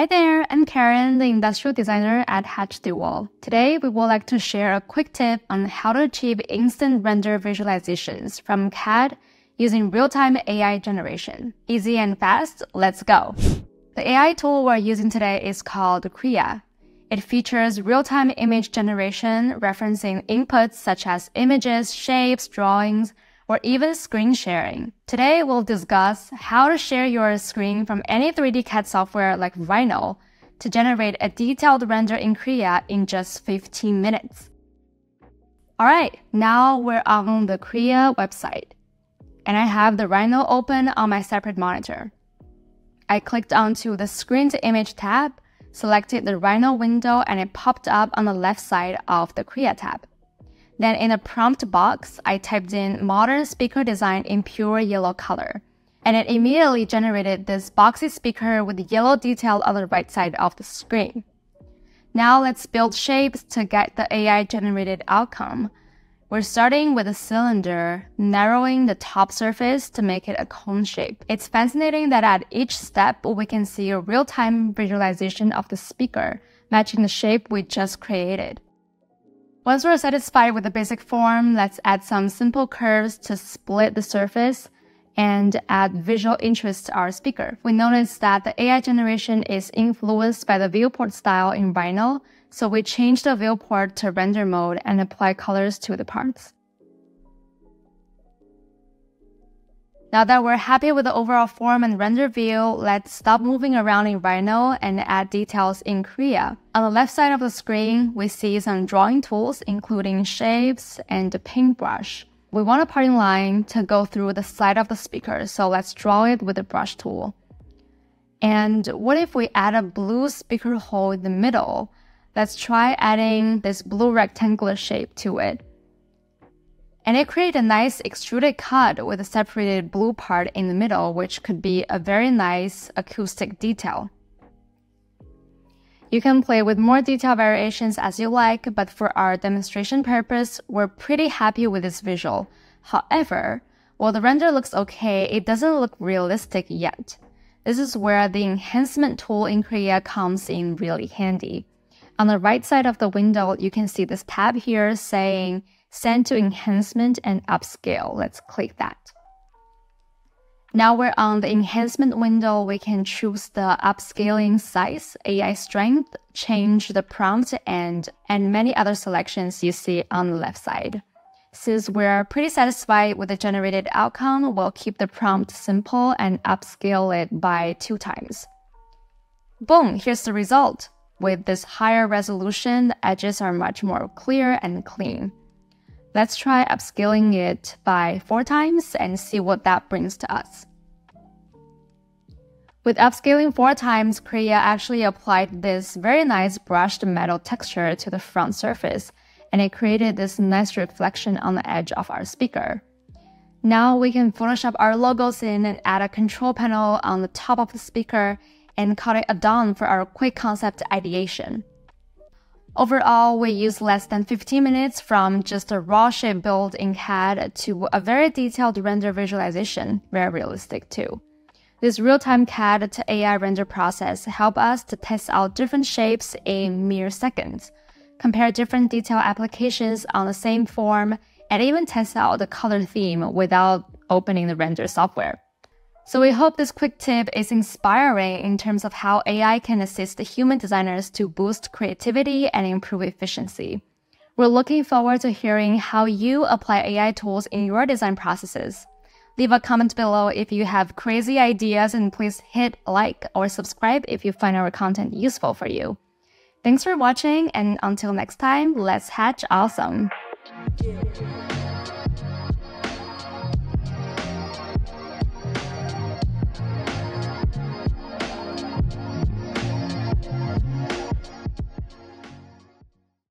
Hi there, I'm Karen, the industrial designer at Hatch Duo. Today, we would like to share a quick tip on how to achieve instant render visualizations from CAD using real-time AI generation. Easy and fast, let's go! The AI tool we're using today is called Krea. It features real-time image generation, referencing inputs such as images, shapes, drawings, or even screen sharing. Today, we'll discuss how to share your screen from any 3D CAD software like Rhino to generate a detailed render in Krea in just 15 minutes. Alright, now we're on the Krea website, and I have the Rhino open on my separate monitor. I clicked onto the Screen to Image tab, selected the Rhino window, and it popped up on the left side of the Krea tab. Then in the prompt box, I typed in modern speaker design in pure yellow color, and it immediately generated this boxy speaker with yellow detail on the right side of the screen. Now let's build shapes to get the AI-generated outcome. We're starting with a cylinder, narrowing the top surface to make it a cone shape. It's fascinating that at each step, we can see a real-time visualization of the speaker, matching the shape we just created. Once we're satisfied with the basic form, let's add some simple curves to split the surface and add visual interest to our speaker. We notice that the AI generation is influenced by the viewport style in Rhino, so we change the viewport to render mode and apply colors to the parts. Now that we're happy with the overall form and render view, let's stop moving around in Rhino and add details in Krea. On the left side of the screen, we see some drawing tools, including shapes and a paintbrush. We want a parting line to go through the side of the speaker, so let's draw it with the brush tool. And what if we add a blue speaker hole in the middle? Let's try adding this blue rectangular shape to it. And it created a nice extruded cut with a separated blue part in the middle, which could be a very nice acoustic detail. You can play with more detail variations as you like, but for our demonstration purpose, we're pretty happy with this visual. However, while the render looks okay, it doesn't look realistic yet. This is where the enhancement tool in Krea comes in really handy. On the right side of the window, you can see this tab here saying Send to Enhancement and Upscale. Let's click that. Now we're on the enhancement window. We can choose the upscaling size, AI strength, change the prompt, and many other selections you see on the left side. Since we're pretty satisfied with the generated outcome, we'll keep the prompt simple and upscale it by 2 times. Boom, here's the result. With this higher resolution, the edges are much more clear and clean. Let's try upscaling it by 4 times and see what that brings to us. With upscaling 4 times, Krea actually applied this very nice brushed metal texture to the front surface, and it created this nice reflection on the edge of our speaker. Now we can Photoshop our logos in and add a control panel on the top of the speaker and call it a dawn for our quick concept ideation. Overall, we use less than 15 minutes from just a raw shape build in CAD to a very detailed render visualization, very realistic too. This real-time CAD to AI render process helps us to test out different shapes in mere seconds, compare different detail applications on the same form, and even test out the color theme without opening the render software. So we hope this quick tip is inspiring in terms of how AI can assist the human designers to boost creativity and improve efficiency. We're looking forward to hearing how you apply AI tools in your design processes. Leave a comment below if you have crazy ideas, and please hit like or subscribe if you find our content useful for you. Thanks for watching, and until next time, let's hatch awesome!